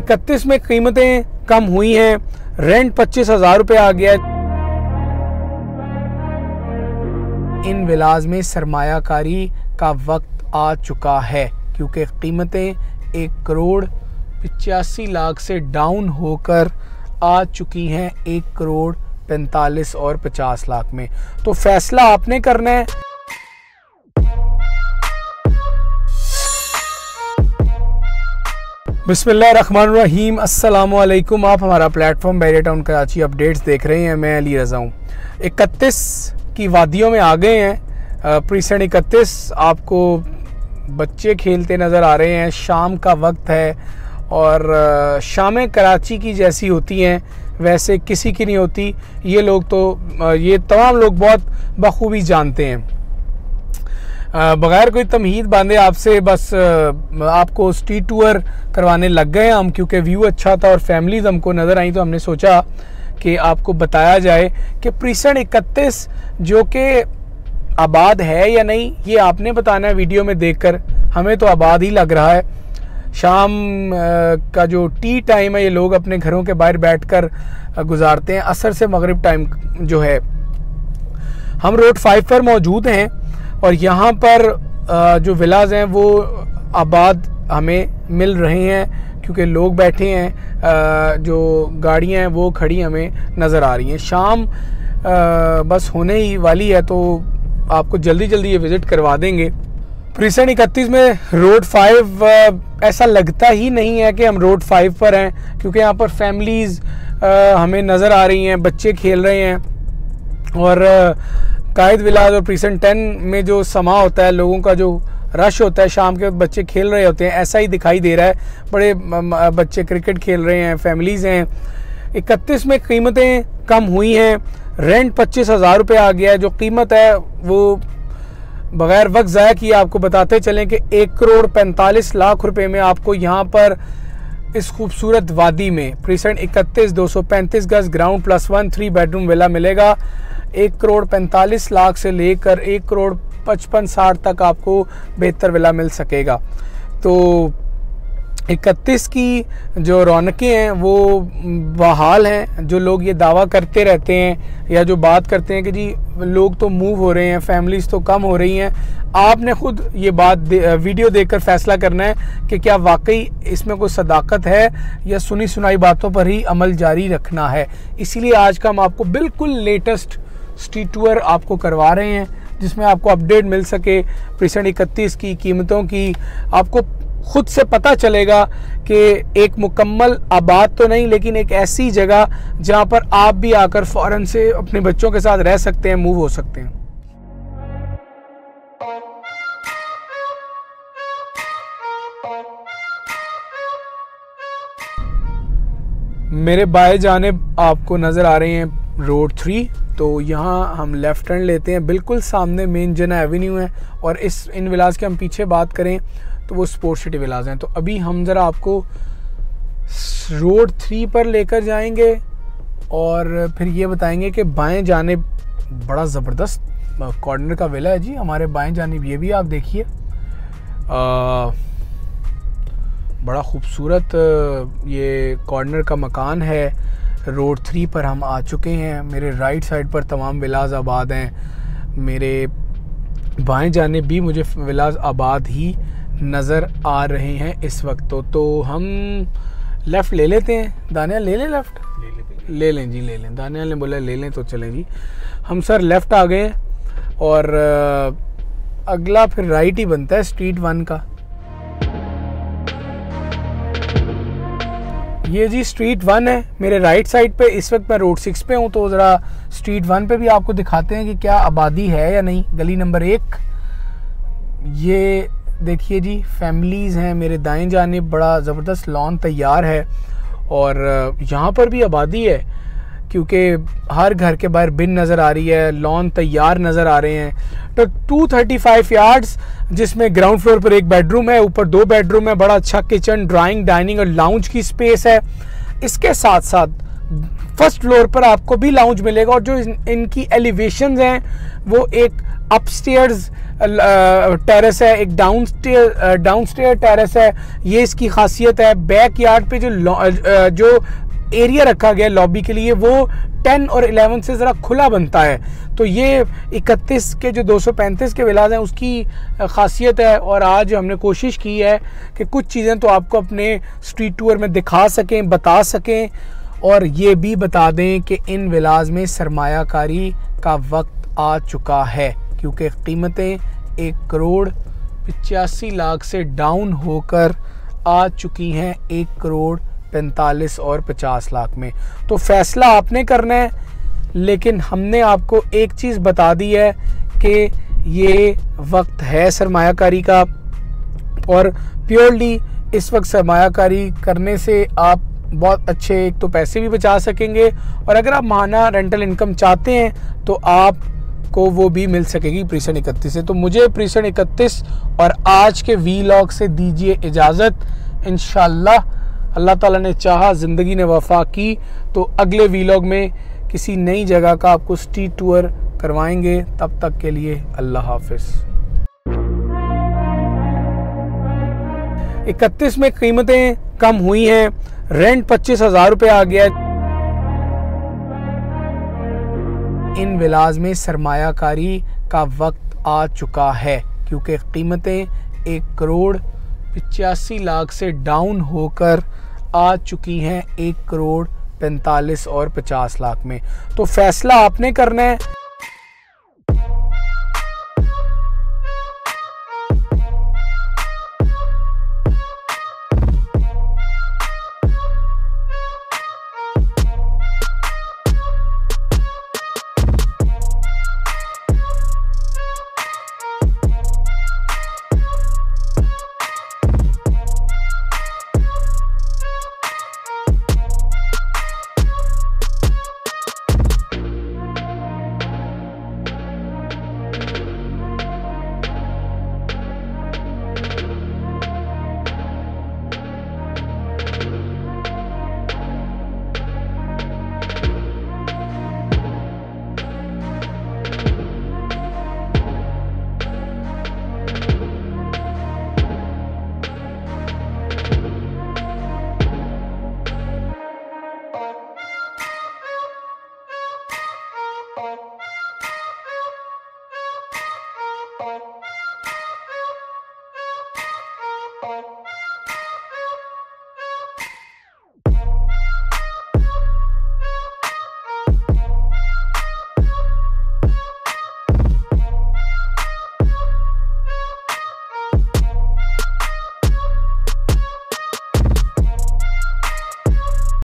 31 में कीमतें कम हुई हैं, रेंट 25,000 रुपये आ गया। इन विलाज में सरमायाकारी का वक्त आ चुका है क्योंकि कीमतें 1,85,00,000 से डाउन होकर आ चुकी हैं 1,45,50,00,000 में। तो फैसला आपने करना है। बिस्मिल्लाहिर्रहमानिर्रहीम, अस्सलामुअलैकुम। आप हमारा platform Bahria town Karachi updates देख रहे हैं, मैं अली रज़ा हूँ। 31 की वादियों में आ गए हैं, प्रीसेंट 31। आपको बच्चे खेलते नज़र आ रहे हैं, शाम का वक्त है और शामें कराची की जैसी होती हैं वैसे किसी की नहीं होती। ये लोग तो ये तमाम लोग बहुत बखूबी जानते हैं, बग़ैर कोई तमहीद बांधे आपसे। बस आपको स्ट्रीट टूर करवाने लग गए हम क्योंकि व्यू अच्छा था और फैमिलीज हमको नज़र आई, तो हमने सोचा कि आपको बताया जाए कि प्रीसेंट 31 जो कि आबाद है या नहीं, ये आपने बताना है वीडियो में देखकर। हमें तो आबाद ही लग रहा है। शाम का जो टी टाइम है ये लोग अपने घरों के बाहर बैठकर गुजारते हैं, असर से मगरिब टाइम जो है। हम रोड 5 पर मौजूद हैं और यहाँ पर जो विलाज हैं वो आबाद हमें मिल रहे हैं क्योंकि लोग बैठे हैं, जो गाड़ियाँ हैं वो खड़ी हमें नज़र आ रही हैं। शाम बस होने ही वाली है तो आपको जल्दी जल्दी ये विज़िट करवा देंगे। प्रीसेंट 31 में रोड 5 ऐसा लगता ही नहीं है कि हम रोड 5 पर हैं क्योंकि यहाँ पर फैमिलीज़ हमें नज़र आ रही हैं, बच्चे खेल रहे हैं। और कायद विलाज और प्रीसेंट 10 में जो समा होता है, लोगों का जो रश होता है, शाम के वक्त बच्चे खेल रहे होते हैं, ऐसा ही दिखाई दे रहा है। बड़े बच्चे क्रिकेट खेल रहे हैं, फैमिलीज़ हैं। 31 में कीमतें कम हुई हैं, रेंट 25,000 रुपये आ गया है। जो कीमत है वो बग़ैर वक्त ज़ाया किए आपको बताते चलें कि 1,45,00,000 रुपये में आपको यहाँ पर इस खूबसूरत वादी में प्रीसेंट 31 235 गज ग्राउंड +1 3 बेडरूम विला मिलेगा। 1,45,00,000 से लेकर 1,55,60,000 तक आपको बेहतर विला मिल सकेगा। तो 31 की जो रौनकें हैं वो बहाल हैं। जो लोग ये दावा करते रहते हैं या जो बात करते हैं कि जी लोग तो मूव हो रहे हैं, फैमिलीज़ तो कम हो रही हैं, आपने ख़ुद ये बात वीडियो देखकर फैसला करना है कि क्या वाकई इसमें कोई सदाकत है या सुनी सुनाई बातों पर ही अमल जारी रखना है। इसीलिए आज का हम आपको बिल्कुल लेटेस्ट स्ट्रीट टूर आपको करवा रहे हैं जिसमें आपको अपडेट मिल सके प्रीसेंट 31 की कीमतों की। आपको ख़ुद से पता चलेगा कि एक मुकम्मल आबाद तो नहीं लेकिन एक ऐसी जगह जहाँ पर आप भी आकर फ़ौरन से अपने बच्चों के साथ रह सकते हैं, मूव हो सकते हैं। मेरे बाएं जानेब आपको नज़र आ रहे हैं रोड 3, तो यहाँ हम लेफ़्ट टर्न लेते हैं। बिल्कुल सामने मेन जना एवेन्यू है और इस इन विलाज के हम पीछे बात करें तो वो स्पोर्ट सिटी विलाज हैं। तो अभी हम ज़रा आपको रोड 3 पर लेकर जाएंगे और फिर ये बताएंगे कि बाएं जानेब बड़ा ज़बरदस्त कॉर्नर का विला है जी हमारे बाएं जानेब। ये भी आप देखिए, बड़ा खूबसूरत ये कॉर्नर का मकान है। रोड 3 पर हम आ चुके हैं। मेरे राइट साइड पर तमाम विलाज आबाद हैं, मेरे बाएं जानेब भी मुझे विलाज आबाद ही नज़र आ रहे हैं इस वक्त। तो हम लेफ़्ट ले लेते हैं। दानिया ले लें लेफ़्ट ले लें जी, ले लें। दानिया ने बोला ले लें तो चलें जी। हम सर लेफ़्ट आ गए और अगला फिर राइट ही बनता है स्ट्रीट 1 का। ये जी स्ट्रीट 1 है मेरे राइट साइड पे। इस वक्त मैं रोड 6 पे हूँ तो ज़रा स्ट्रीट 1 पे भी आपको दिखाते हैं कि क्या आबादी है या नहीं। गली नंबर 1 ये देखिए जी, फैमिलीज़ हैं। मेरे दाएं जानेब बड़ा ज़बरदस्त लॉन तैयार है और यहाँ पर भी आबादी है क्योंकि हर घर के बाहर बिन नज़र आ रही है, लॉन तैयार नज़र आ रहे हैं। तो 235 यार्ड्स जिसमें ग्राउंड फ्लोर पर 1 बेडरूम है, ऊपर 2 बेडरूम है। बड़ा अच्छा किचन, ड्राइंग, डाइनिंग और लाउंज की स्पेस है। इसके साथ साथ फर्स्ट फ्लोर पर आपको भी लाउंज मिलेगा। और जो इनकी एलिवेशंस हैं वो एक अपस्टेयर्स टेरेस है, एक डाउनस्टेयर टेरेस है, ये इसकी खासियत है। बैक यार्ड पे जो एरिया रखा गया लॉबी के लिए वो 10 और 11 से ज़रा खुला बनता है। तो ये 31 के जो 235 के विलाज हैं उसकी खासियत है। और आज हमने कोशिश की है कि कुछ चीज़ें तो आपको अपने स्ट्रीट टूर में दिखा सकें, बता सकें, और ये भी बता दें कि इन विलाज में सरमायाकारी का वक्त आ चुका है, क्योंकि कीमतें 1,85,00,000 से डाउन होकर आ चुकी हैं 1,45,50,00,000 में। तो फैसला आपने करना है, लेकिन हमने आपको एक चीज़ बता दी है कि ये वक्त है सरमायाकारी का, और प्योरली इस वक्त सरमायाकारी करने से आप बहुत अच्छे एक तो पैसे भी बचा सकेंगे, और अगर आप माहाना रेंटल इनकम चाहते हैं तो आप को वो भी मिल सकेगी प्रीसेंट 31 से। तो मुझे प्रीसेंट 31 और आज के वीलॉग से दीजिए इजाज़त। इंशाल्लाह अल्लाह ताला ने चाहा, ज़िंदगी ने वफा की, तो अगले वीलॉग में किसी नई जगह का आपको स्ट्रीट टूर करवाएंगे। तब तक के लिए अल्लाह हाफिज़। 31 में कीमतें कम हुई हैं, रेंट 25,000 रुपये आ गया है। इन विलाज में सरमायाकारी का वक्त आ चुका है, क्योंकि कीमतें 1,85,00,000 से डाउन होकर आ चुकी हैं 1,45,50,00,000 में। तो फैसला आपने करना है।